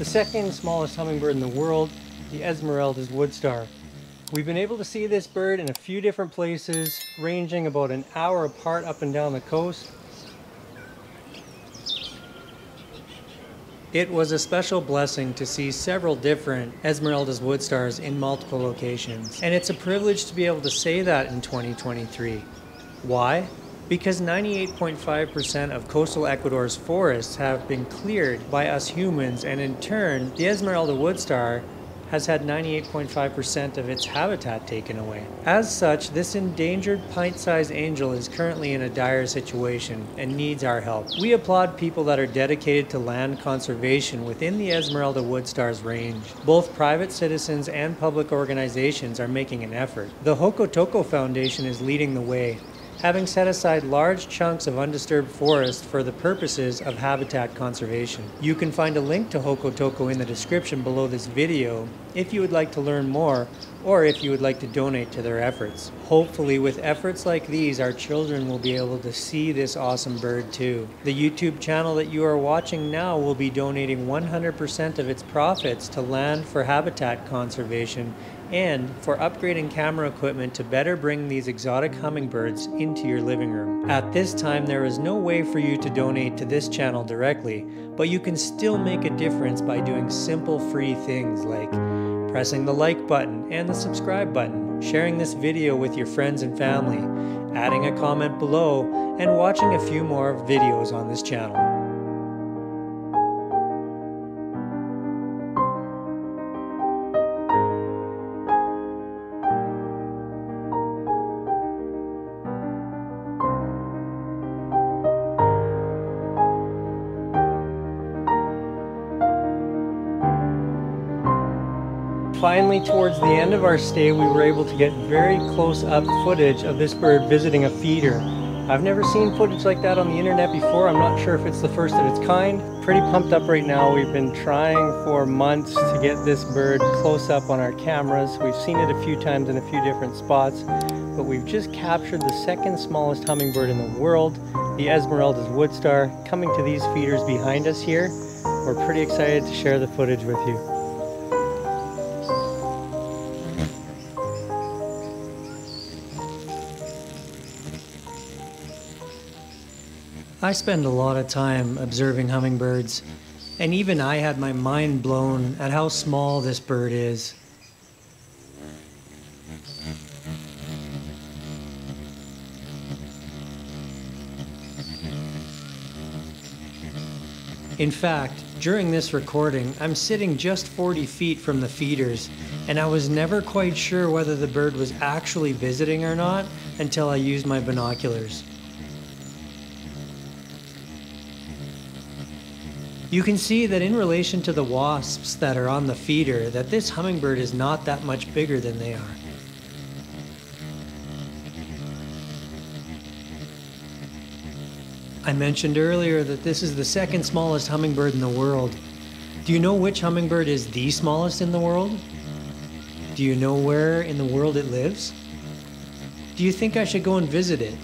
the second smallest hummingbird in the world, the Esmeraldas Woodstar. We've been able to see this bird in a few different places, ranging about an hour apart up and down the coast. It was a special blessing to see several different Esmeraldas Woodstars in multiple locations. And it's a privilege to be able to say that in 2023. Why? Because 98.5% of coastal Ecuador's forests have been cleared by us humans, and in turn, the Esmeralda Woodstar has had 98.5% of its habitat taken away. As such, this endangered pint-sized angel is currently in a dire situation and needs our help. We applaud people that are dedicated to land conservation within the Esmeralda Woodstar's range. Both private citizens and public organizations are making an effort. The Jocotoco Foundation is leading the way, having set aside large chunks of undisturbed forest for the purposes of habitat conservation. You can find a link to Jocotoco in the description below this video if you would like to learn more or if you would like to donate to their efforts. Hopefully with efforts like these, our children will be able to see this awesome bird too. The YouTube channel that you are watching now will be donating 100% of its profits to land for habitat conservation and for upgrading camera equipment to better bring these exotic hummingbirds into your living room. At this time, there is no way for you to donate to this channel directly, but you can still make a difference by doing simple free things like pressing the like button and the subscribe button, sharing this video with your friends and family, adding a comment below, and watching a few more videos on this channel. Finally, towards the end of our stay, we were able to get very close-up footage of this bird visiting a feeder. I've never seen footage like that on the internet before. I'm not sure if it's the first of its kind. Pretty pumped up right now. We've been trying for months to get this bird close up on our cameras. We've seen it a few times in a few different spots, but we've just captured the second smallest hummingbird in the world, the Esmeraldas Woodstar, coming to these feeders behind us here. We're pretty excited to share the footage with you. I spend a lot of time observing hummingbirds, and even I had my mind blown at how small this bird is. In fact, during this recording, I'm sitting just 40 feet from the feeders, and I was never quite sure whether the bird was actually visiting or not until I used my binoculars. You can see that in relation to the wasps that are on the feeder, that this hummingbird is not that much bigger than they are. I mentioned earlier that this is the second smallest hummingbird in the world. Do you know which hummingbird is the smallest in the world? Do you know where in the world it lives? Do you think I should go and visit it?